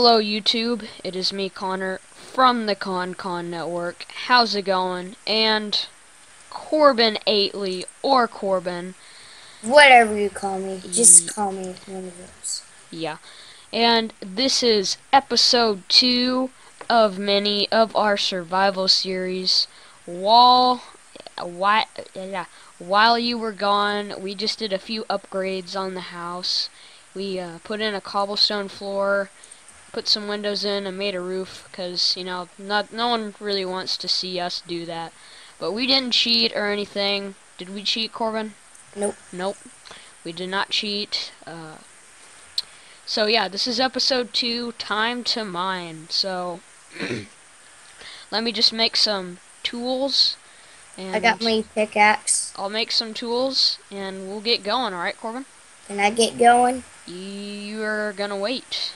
Hello YouTube, it is me Connor from the Con Con Network. How's it going? And Corbin Aitley, or Corbin, whatever you call me, just call me one of those. Yeah, and this is episode 2 of many of our survival series. While you were gone, we just did a few upgrades on the house. We put in a cobblestone floor, put some windows in, and made a roof because, you know, no one really wants to see us do that. But we didn't cheat or anything. Did we cheat, Corbin? Nope. We did not cheat. So yeah, this is episode 2, time to mine. So let me just make some tools. And I got my pickaxe. I'll make some tools and we'll get going. All right, Corbin? Can I get going? You're gonna wait.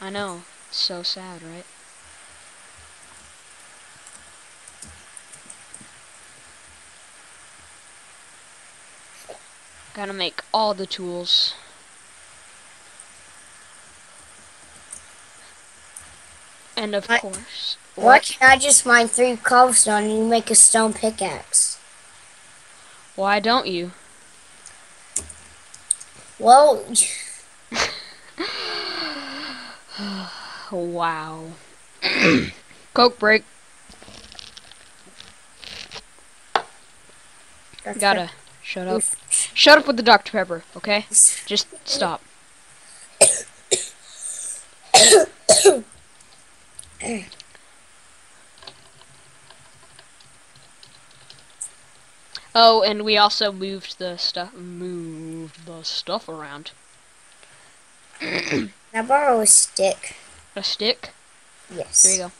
I know. It's so sad, right? Gotta make all the tools. And of course... Why can't I just mine 3 cobblestone and you make a stone pickaxe? Why don't you? Well... Wow. Coke break. Gotta shut up. Shut up with the Dr. Pepper, okay? Just stop. Oh, and we also moved the stuff around. Can I borrow a stick? A stick? Yes. There you go.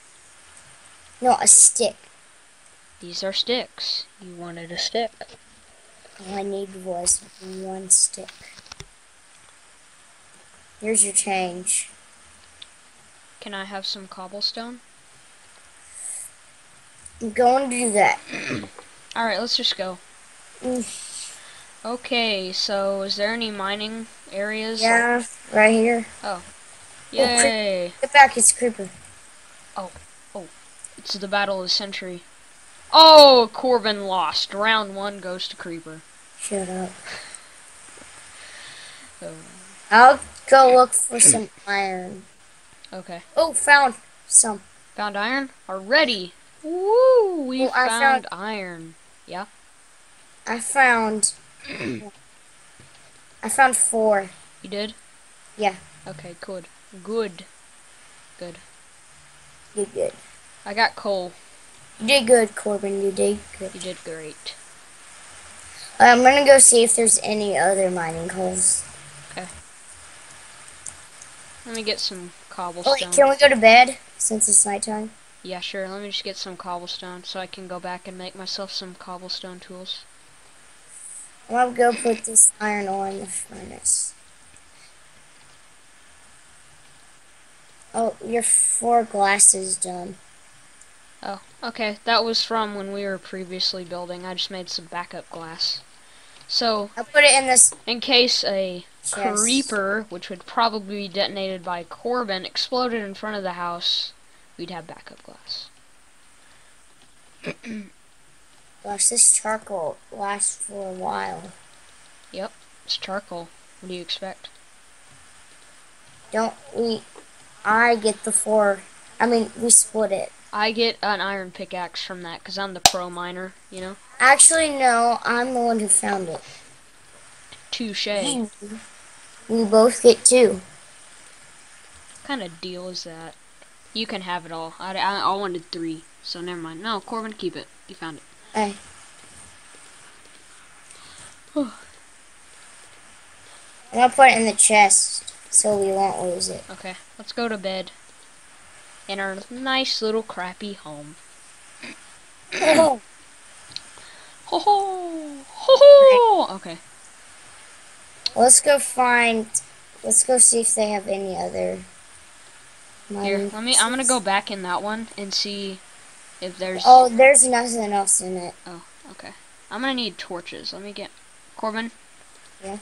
No, a stick. These are sticks. You wanted a stick. All I needed was 1 stick. Here's your change. Can I have some cobblestone? Go and do that. Alright, let's just go. Okay, so is there any mining areas? Yeah, like... right here. Oh. Yay! Oh, get back, it's Creeper. Oh. It's the Battle of the Century. Oh, Corbin lost. Round 1 goes to Creeper. Shut up. So. I'll go look for some iron. Okay. Oh, found some. Found iron? Already? Woo! I found iron. Yeah? I found 4. You did? Yeah. Okay, good. Good. I got coal. You did good, Corbin. You did good. You did great. I'm gonna go see if there's any other mining holes. Okay. Let me get some cobblestone. Oh, wait, can we go to bed since it's nighttime? Yeah, sure. Let me just get some cobblestone so I can go back and make myself some cobblestone tools. Well, I'll go put this iron on the furnace. Oh, your 4 glasses done. Oh, okay. That was from when we were previously building. I just made some backup glass. So I'll put it in this in case a creeper, which would probably be detonated by Corbin, exploded in front of the house. We'd have backup glass. Gosh, this charcoal lasts for a while. Yep, it's charcoal. What do you expect? Don't we? I get the 4. I mean, we split it. I get an iron pickaxe from that because I'm the pro miner, you know? Actually, no. I'm the one who found it. Touche. We both get 2. What kind of deal is that? You can have it all. I wanted 3, so never mind. No, Corbin, keep it. You found it. Hey. I'm going to put it in the chest. So we won't lose it. Okay, let's go to bed in our nice little crappy home. Ho ho ho ho! Okay. Let's go see if they have any other. Here, I'm gonna go back in that one and see if there's. Oh, there's nothing else in it. Oh, okay. I'm gonna need torches. Let me get Corbin. Yeah.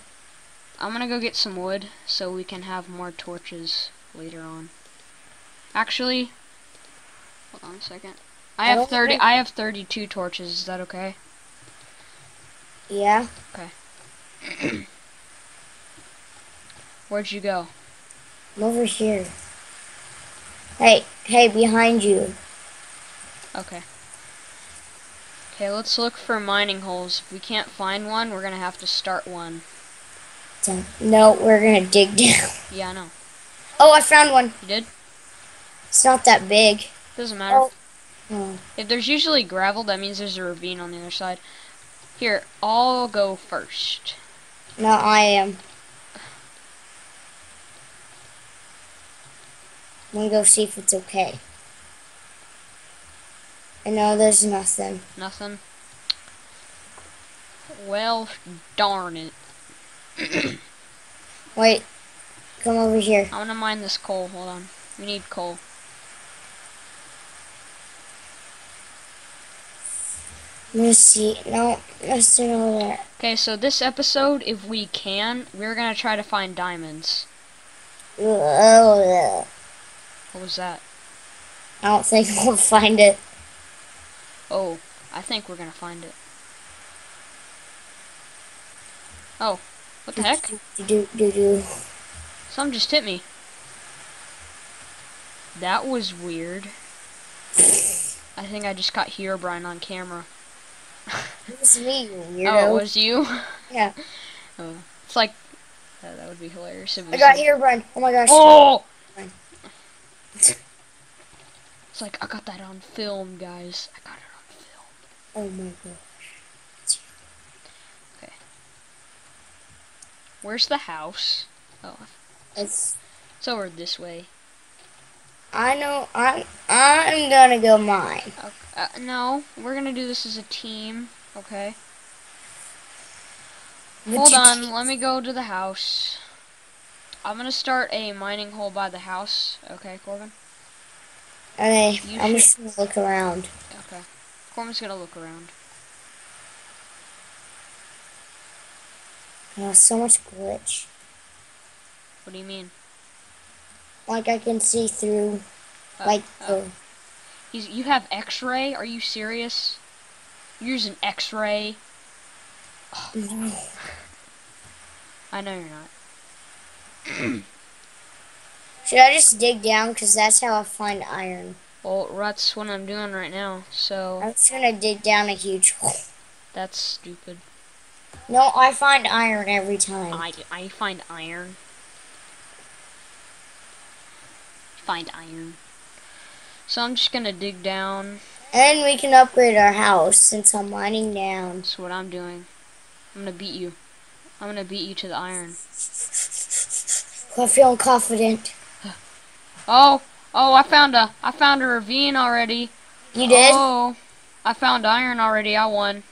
I'm gonna go get some wood so we can have more torches later on. Actually, hold on a second. I have 32 torches. Is that okay? Yeah. Okay. Where'd you go? I'm over here. Hey, behind you. Okay. Okay, let's look for mining holes. If we can't find one, we're gonna have to start one. No, we're gonna dig down. Yeah, I know. Oh, I found one. You did? It's not that big. Doesn't matter. Oh. Oh. If there's usually gravel, that means there's a ravine on the other side. Here, I'll go first. No, I am. I'm gonna go see if it's okay. And no, there's nothing. Nothing? Well, darn it. Wait, come over here. I want to mine this coal. Hold on. We need coal. Let me see. No, let's do all that. Okay, so this episode, if we can, we're going to try to find diamonds. What was that? I don't think we'll find it. Oh, I think we're going to find it. Oh. What the heck? Some just hit me. That was weird. I think I just caught Herobrine on camera. It was me, you weirdo. Oh, it was you? Yeah. Oh, it's like... that would be hilarious. I got Herobrine. Oh my gosh. Oh! It's like, I got that on film, guys. I got it on film. Oh my god. Where's the house? Oh, it's over this way. I know. I'm gonna go mine. Okay, no, we're gonna do this as a team. Okay. Hold on. Let me go to the house. I'm gonna start a mining hole by the house. Okay, Corbin. Okay, I'm just gonna look around. Okay, Corbin's gonna look around. Oh, so much glitch. What do you mean? Like I can see through, You have X-ray? Are you serious? You're using X-ray? Oh. No. I know you're not. Should I just dig down? Cause that's how I find iron. Well, that's what I'm doing right now. So I'm just gonna dig down a huge hole. That's stupid. No, I find iron every time. I find iron. So I'm just gonna dig down. And we can upgrade our house since I'm mining down. That's what I'm doing. I'm gonna beat you. I'm gonna beat you to the iron. I feel confident. Oh, I found a ravine already. You did? Oh, I found iron already. I won.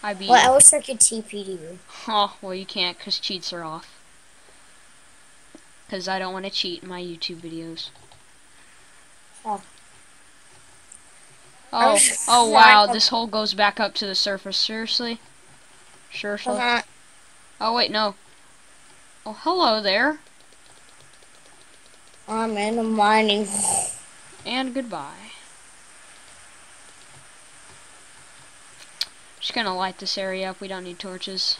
I beat. Well, I wish I could TP to you. Oh, well you can't because cheats are off. Because I don't want to cheat in my YouTube videos. Oh wow, this hole goes back up to the surface. Seriously? Seriously? Oh wait, no. Oh, hello there. I'm in a mining hole. And goodbye. Just gonna light this area up. We don't need torches.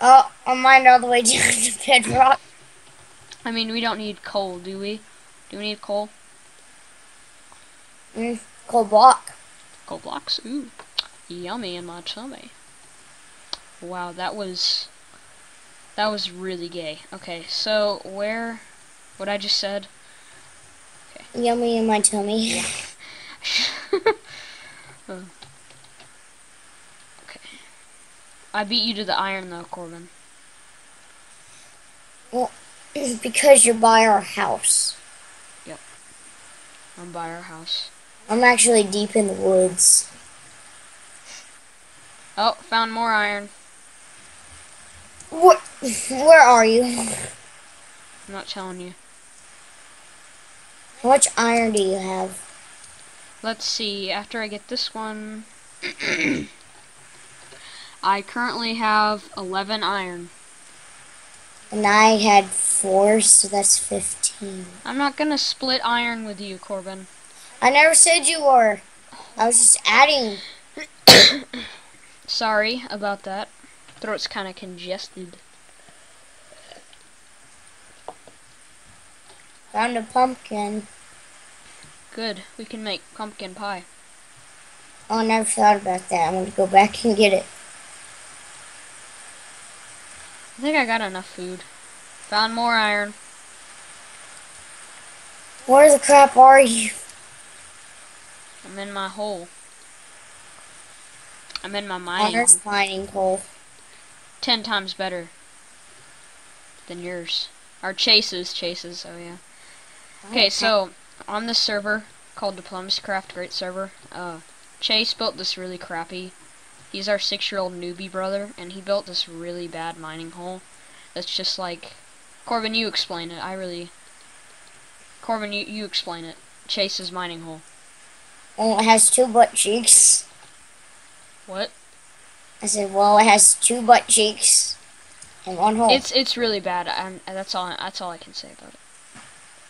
Oh, I'll mine all the way down to bedrock. I mean, we don't need coal, do we? Do we need coal? Coal block. Coal blocks. Ooh, yummy in my tummy. Wow, that was really gay. Okay, so where? What I just said. Okay. Yummy in my tummy. Yeah. Oh. I beat you to the iron, though, Corbin. Well, because you're by our house. Yep. I'm by our house. I'm actually deep in the woods. Oh, found more iron. What? Where are you? I'm not telling you. How much iron do you have? Let's see. After I get this one... I currently have 11 iron. And I had 4, so that's 15. I'm not gonna split iron with you, Corbin. I never said you were. I was just adding. Sorry about that. Throat's kind of congested. Found a pumpkin. Good. We can make pumpkin pie. Oh, I never thought about that. I'm going to go back and get it. I think I got enough food. Found more iron. Where the crap are you? I'm in my hole. I'm in my mining hole. 10 times better than yours. Our chases, oh yeah. Okay, so on this server called Diplomous Craft, great server, Chase built this really crappy. He's our 6-year-old newbie brother, and he built this really bad mining hole. That's just like, Corbin, you explain it. Corbin, you explain it. Chase's mining hole. Well, it has 2 butt cheeks. What? I said, well, it has 2 butt cheeks and 1 hole. It's really bad. That's all I can say about it.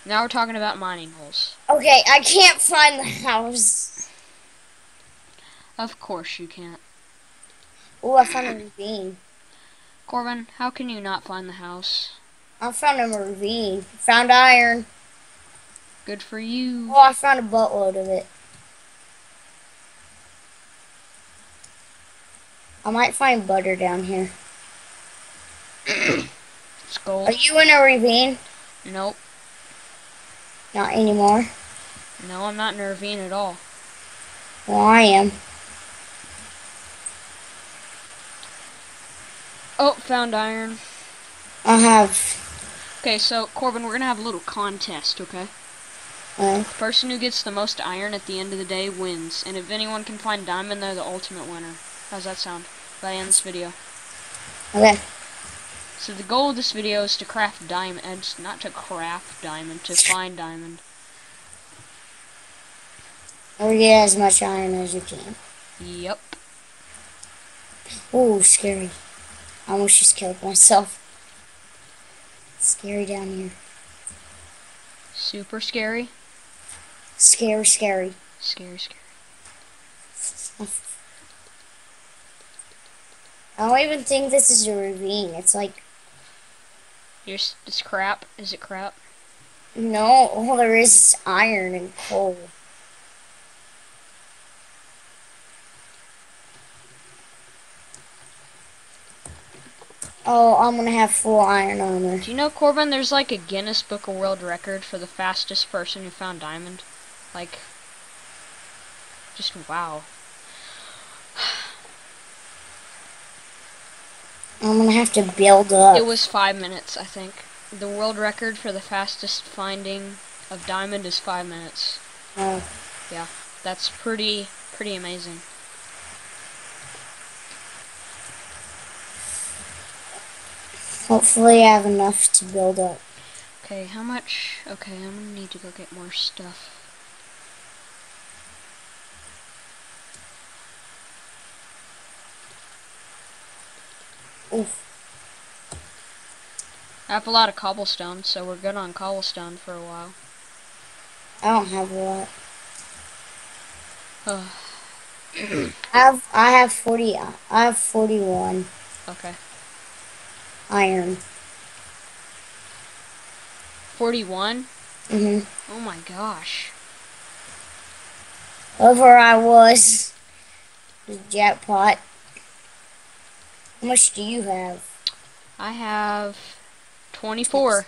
Now we're talking about mining holes. Okay, I can't find the house. Of course you can't. Oh, I found a ravine. Corbin, how can you not find the house? I found a ravine. Found iron. Good for you. Oh, I found a buttload of it. I might find butter down here. It's gold. Are you in a ravine? Nope. Not anymore? No, I'm not in a ravine at all. Well, I am. Oh, found iron. I have. Okay, so, Corbin, we're going to have a little contest, okay? The person who gets the most iron at the end of the day wins. And if anyone can find diamond, they're the ultimate winner. How's that sound? By the end of this video. Okay. So the goal of this video is to craft diamonds, not to craft diamond, to find diamond. Or get as much iron as you can. Yep. Ooh, scary. I almost just killed myself. It's scary down here. Super scary? Scary. Scary. I don't even think this is a ravine. It's like... It's crap. Is it crap? No, all there is iron and coal. Oh, I'm gonna have full iron armor. Do you know, Corbin, there's like a Guinness Book of World Record for the fastest person who found diamond? Like... Just wow. I'm gonna have to build up. It was 5 minutes, I think. The world record for the fastest finding of diamond is 5 minutes. Oh. Yeah, that's pretty amazing. Hopefully I have enough to build up. Okay, how much? Okay, I'm gonna need to go get more stuff. Oof. I have a lot of cobblestone, so we're good on cobblestone for a while. I don't have a lot. I have 40. I have 41. Okay. Iron. 41. Oh my gosh. Over I was. The jackpot. How much do you have? I have 24.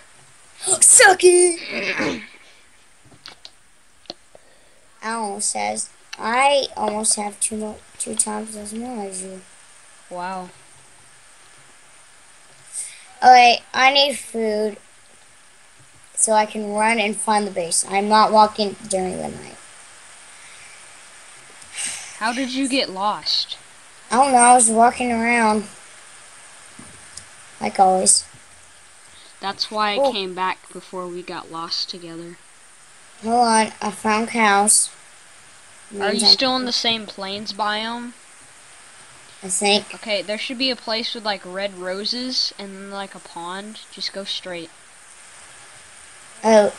Suck it! I almost have two times as much as you. Wow. Okay, I need food so I can run and find the base. I'm not walking during the night. How did you get lost? I don't know. I was walking around. Like always. That's why I came back before we got lost together. Hold on, I found cows. Are you still in the same plains biome? I think. Okay, there should be a place with like red roses and like a pond. Just go straight. Oh.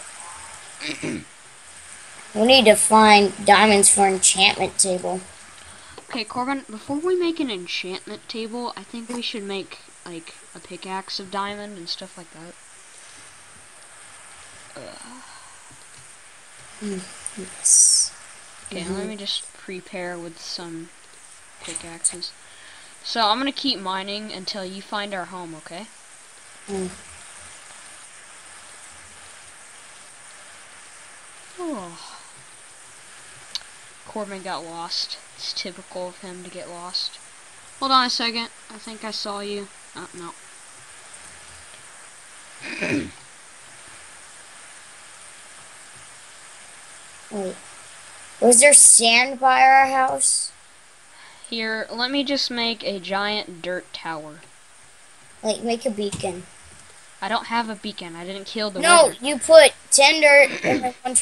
We need to find diamonds for enchantment table. Okay, Corbin, before we make an enchantment table, I think we should make like a pickaxe of diamond and stuff like that. Yes. Okay, let me just prepare with some pickaxes. So I'm gonna keep mining until you find our home, okay? Oh. Corbin got lost. It's typical of him to get lost. Hold on a second. I think I saw you. Oh, no. Wait, was there sand by our house? Here, let me just make a giant dirt tower. Like, make a beacon. I don't have a beacon. I didn't kill the weather. No, you put 10 dirt and my one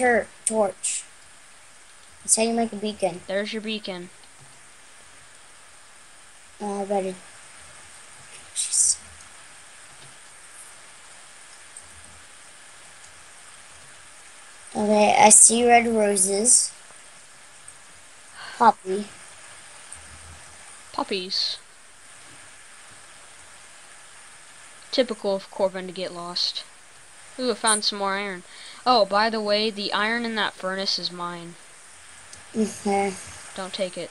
torch. That's how you make a beacon. There's your beacon. I better... Jeez. Okay, I see red roses. Poppy. Poppies. Typical of Corbin to get lost. Ooh, I found some more iron. Oh, by the way, the iron in that furnace is mine. Don't take it.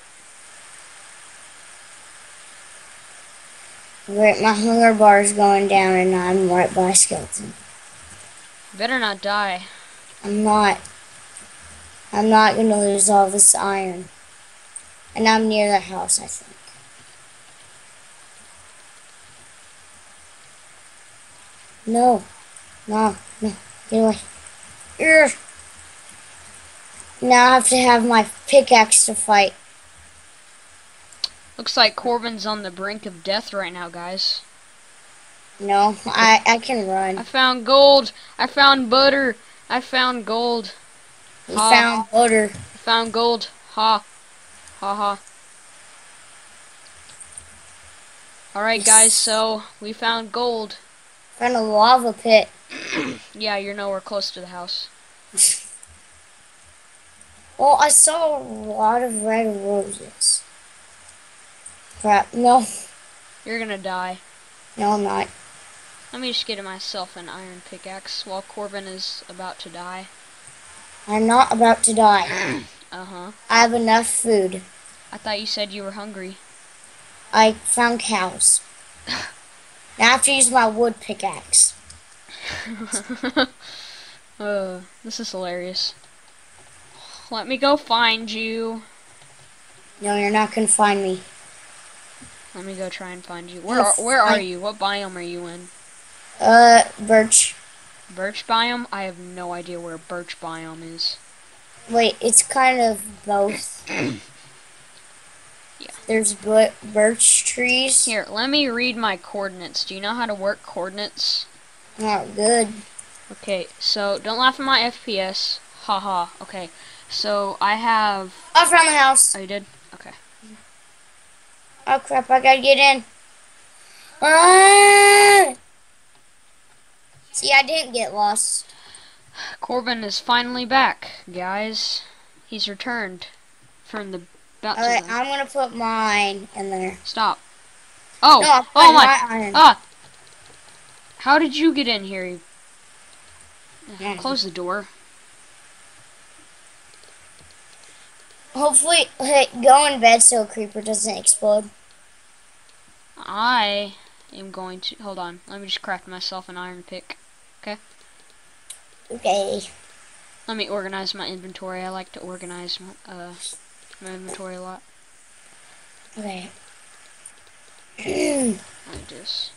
Right, my hunger bar is going down and I'm right by a skeleton. Better not die. I'm not. I'm not going to lose all this iron. And I'm near the house, I think. No. No. No. Get away. Urgh. Now I have to have my pickaxe to fight. Looks like Corbin's on the brink of death right now, guys. No, I can run. I found gold. I found butter. I found gold. You found butter. I found gold. Ha. Ha ha. Alright, guys, so we found gold. Found a lava pit. Yeah, you're nowhere close to the house. Well, I saw a lot of red roses. Crap, no. You're gonna die. No, I'm not. Let me just get myself an iron pickaxe while Corbin is about to die. I'm not about to die. Uh-huh. I have enough food. I thought you said you were hungry. I found cows. Now I have to use my wood pickaxe. This is hilarious. Let me go find you. No, you're not gonna find me. Let me go try and find you. Where are you? What biome are you in? Birch. Birch biome? I have no idea where birch biome is. Wait, it's kind of both. Yeah. There's birch trees. Here, let me read my coordinates. Do you know how to work coordinates? Not good. Okay, so don't laugh at my FPS. Haha. Ha. Okay. So, I have... I found the house. Oh, you did? Okay. Oh, crap, I gotta get in. Ah! See, I didn't get lost. Corbin is finally back, guys. He's returned from the... Alright, I'm gonna put mine in there. Stop. Oh! No, oh my! Ah! How did you get in here? Mm. Close the door. Hopefully, go in bed so a creeper doesn't explode. I am going to... Hold on. Let me just craft myself an iron pick. Okay? Okay. Let me organize my inventory. I like to organize my inventory a lot. Okay. Like this.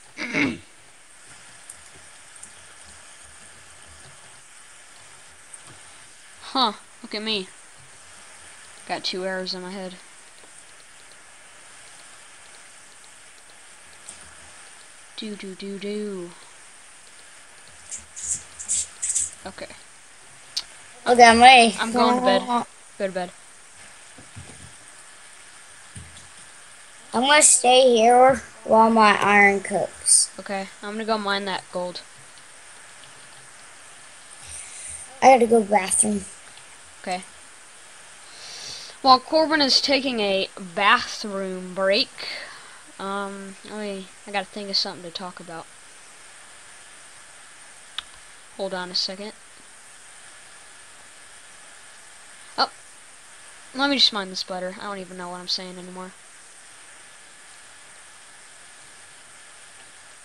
Huh. Look at me. Got 2 arrows in my head. Do do do do. Okay. Okay, I'm going to bed. Go to bed. I'm going to stay here while my iron cooks. Okay, I'm going to go mine that gold. I got to go bathroom. Okay. While Corbin is taking a bathroom break, I got to think of something to talk about. Hold on a second. Oh, let me just mine this butter. I don't even know what I'm saying anymore.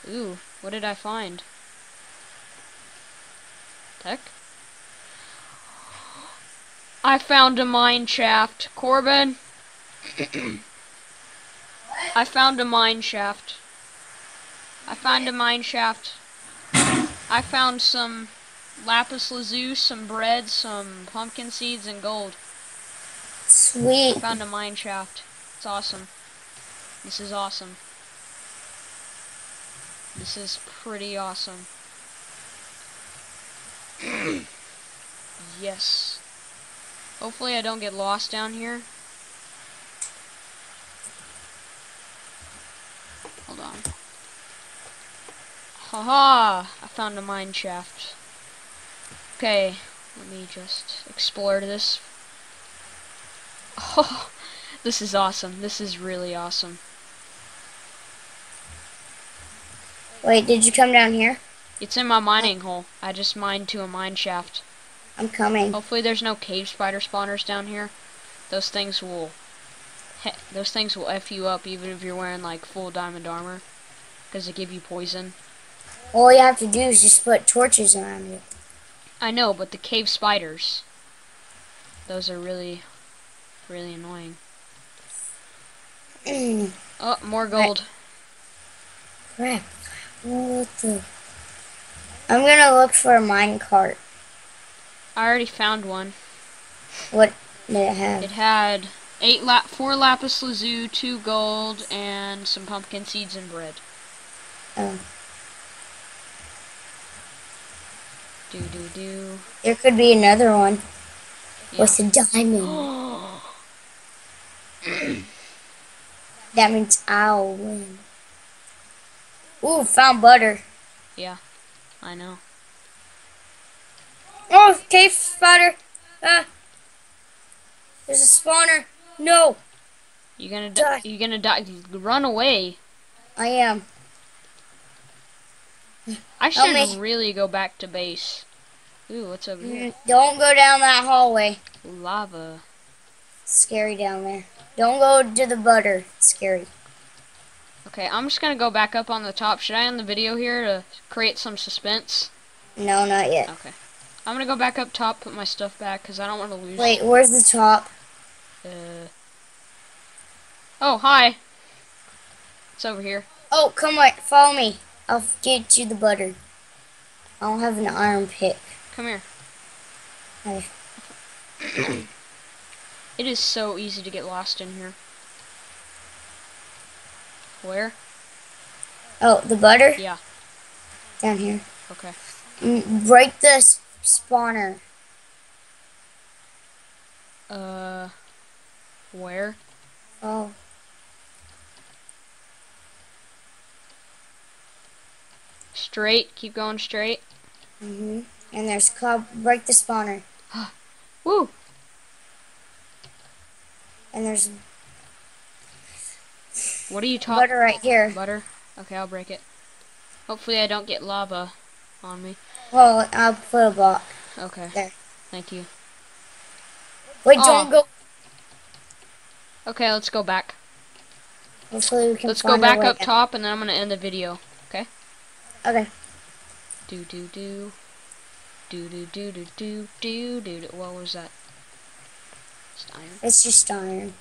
Ooh, what did I find? Tech? I found a mine shaft. Corbin! I found a mine shaft. I found a mine shaft. I found some lapis lazuli, some bread, some pumpkin seeds, and gold. Sweet. I found a mine shaft. It's awesome. This is awesome. This is pretty awesome. Yes. Hopefully I don't get lost down here. Hold on. Haha! I found a mine shaft. Okay, let me just explore this. Oh, this is awesome. This is really awesome. Wait, did you come down here? It's in my mining hole. I just mined to a mine shaft. I'm coming. Hopefully there's no cave spider spawners down here. Those things will F you up even if you're wearing like full diamond armor, because they give you poison. All you have to do is just put torches around you. I know, but the cave spiders, those are really, really annoying. Oh, more gold. Crap. What the? I'm gonna look for a minecart. I already found one. What did it have? It had four lapis lazuli, 2 gold, and some pumpkin seeds and bread. Oh. Do do do. There could be another one. Yeah. With a diamond. That means I'll win. Ooh, found butter. Yeah, I know. Oh, cave spider! There's a spawner. No. You're gonna die. You're gonna die. Run away. I am. I should really go back to base. Ooh, what's over here? Don't go down that hallway. Lava. It's scary down there. Don't go to the butter. It's scary. Okay, I'm just gonna go back up on the top. Should I end the video here to create some suspense? No, not yet. Okay. I'm gonna go back up top, put my stuff back, because I don't want to lose. Wait, where's the top? Oh, hi. It's over here. Oh, come on, follow me. I'll get you the butter. I don't have an iron pick. Come here. Hey. It is so easy to get lost in here. Where? Oh, the butter? Yeah. Down here. Okay. Break this spawner. Where? Oh. Straight. Keep going straight. Mhm. And there's club. Break the spawner. Woo. And there's. What are you talking? Butter right here. Butter. Okay, I'll break it. Hopefully, I don't get lava on me. Well, I'll put a block. Okay. There. Thank you. Wait, don't go. Okay, let's go back. Hopefully we can let's go back up top, and then I'm gonna end the video. Okay. Okay. Do do do. Do do do do do do do do. What was that? It's iron. It's just iron.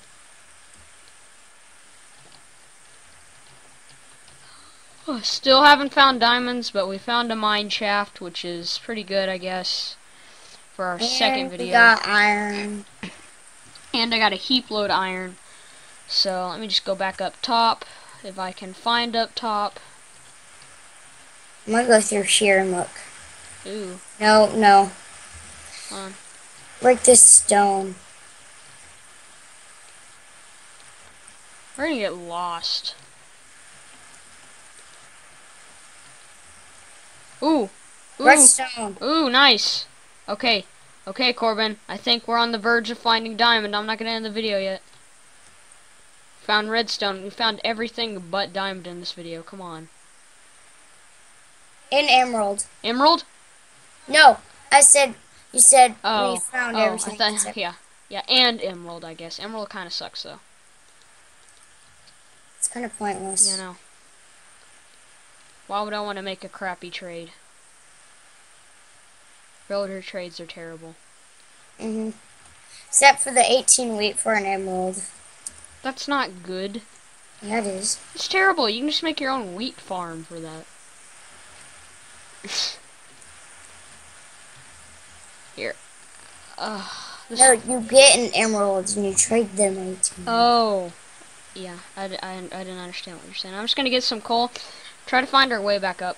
Still haven't found diamonds, but we found a mine shaft, which is pretty good, I guess, for our second video. We got iron. And I got a heap load of iron. So let me just go back up top, if I can find up top. I'm going to go through here and look. Ooh. No, no. Come on. Break this stone. We're gonna get lost. Ooh. Ooh. Redstone. Ooh, nice. Okay. Okay, Corbin. I think we're on the verge of finding diamond. I'm not gonna end the video yet. Found redstone. We found everything but diamond in this video. Come on. And emerald. Emerald? No. I said, you said we found everything. I thought, yeah. Yeah, and emerald, I guess. Emerald kind of sucks, though. It's kind of pointless. You know. Why would I want to make a crappy trade? Builder trades are terrible. Mm-hmm. Except for the 18 wheat for an emerald. That's not good. Yeah, it is. It's terrible. You can just make your own wheat farm for that. Here. Ugh. No, you get an emerald and you trade them 18. Oh. Yeah, I didn't understand what you're saying. I'm just going to get some coal. Try to find our way back up.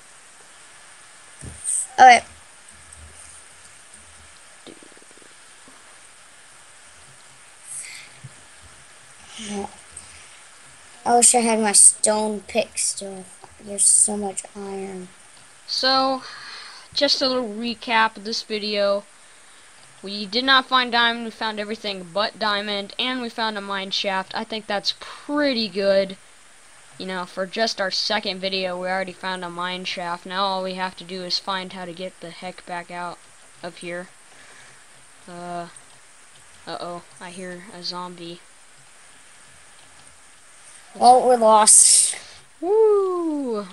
Alright. I wish I had my stone pick still. There's so much iron. So, just a little recap of this video. We did not find diamond. We found everything but diamond, and we found a mine shaft. I think that's pretty good. You know, for just our second video, we already found a mine shaft. Now all we have to do is find how to get the heck back out of here. Uh-oh. I hear a zombie. Oh, we're lost. Woo!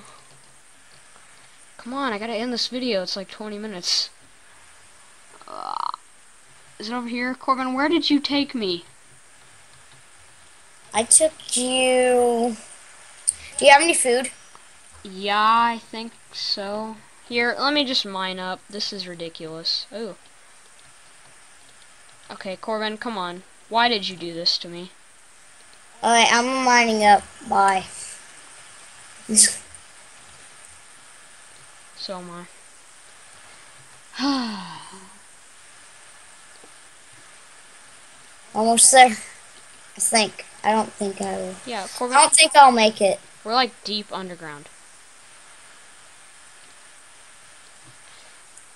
Come on, I gotta end this video. It's like 20 minutes. Is it over here? Corbin, where did you take me? I took you... Do you have any food? Yeah, I think so. Here, let me just mine up. This is ridiculous. Ooh. Okay, Corbin, come on. Why did you do this to me? Alright, I'm mining up. Bye. So am I. Almost there. I think. I don't think I will. Yeah, Corbin. I don't think I'll make it. We're like deep underground.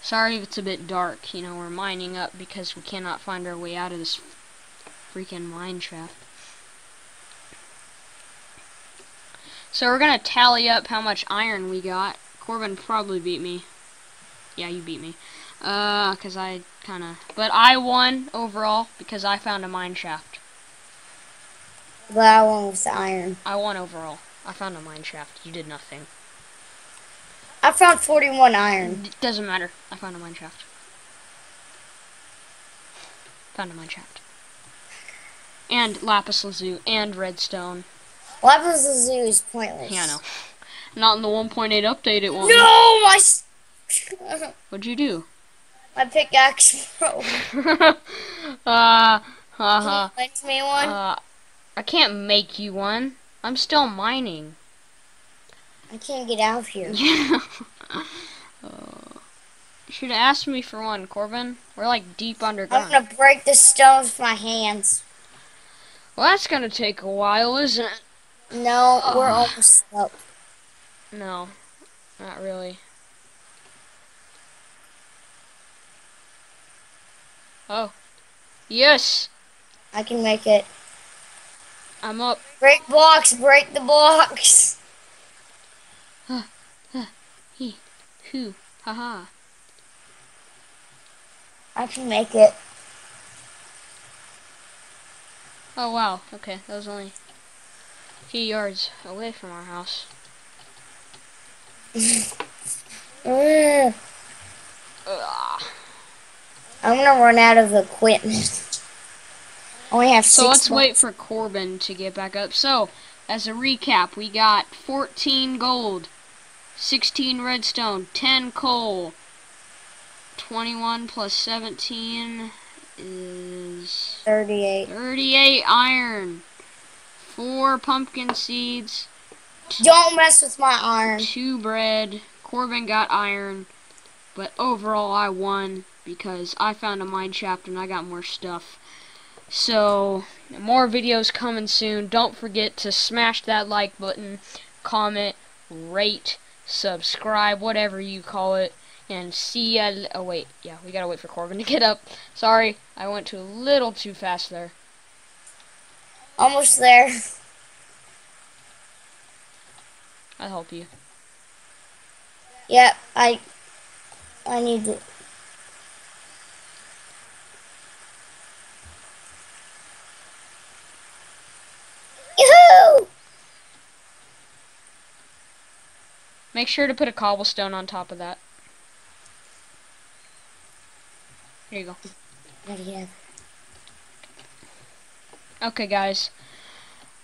Sorry if it's a bit dark. You know, we're mining up because we cannot find our way out of this freaking mine shaft. So we're gonna tally up how much iron we got. Corbin probably beat me. Yeah, you beat me. Cause I kinda... But I won overall because I found a mine shaft. But I won with the iron. I won overall. I found a mine shaft. You did nothing. I found 41 iron. It doesn't matter. I found a mine shaft. Found a mine shaft. And lapis lazuli and redstone. Lapis lazuli is pointless. Yeah, I know. Not in the 1.8 update, it won't. No, my... What'd you do? My pickaxe broke. Can you lend me one? I can't make you one. I'm still mining. I can't get out of here. Yeah. You should have asked me for one, Corbin. We're like deep underground. I'm gonna break the stone with my hands. Well, that's gonna take a while, isn't it? No, we're almost up. No, not really. Oh. Yes! I can make it. I'm up. Break blocks! Break the blocks! He. Who. Haha. I can make it. Oh wow. Okay, that was only a few yards away from our house. I'm gonna run out of equipment. I only have 6 So let's wait for Corbin to get back up. So, as a recap, we got 14 gold, 16 redstone, 10 coal. 21 plus 17 is... 38. 38 iron. 4 pumpkin seeds. Don't mess with my iron. 2 bread. Corbin got iron. But overall, I won. Because I found a mine shaft and I got more stuff. So more videos coming soon. Don't forget to smash that like button, comment, rate, subscribe, whatever you call it, and see ya. Oh wait, yeah, we gotta wait for Corbin to get up. Sorry, I went too little too fast there. Almost there. I'll help you. Yep, I need it. Yoohoo! Make sure to put a cobblestone on top of that. There you go. Yeah. Okay, guys.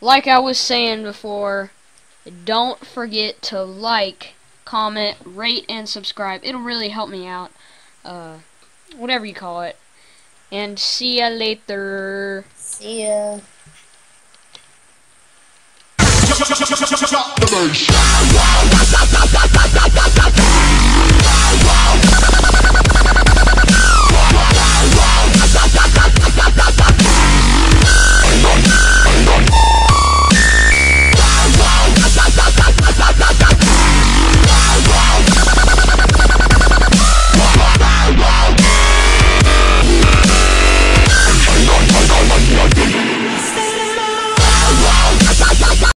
Like I was saying before, don't forget to like, comment, rate, and subscribe. It'll really help me out. Whatever you call it. And see ya later. See ya.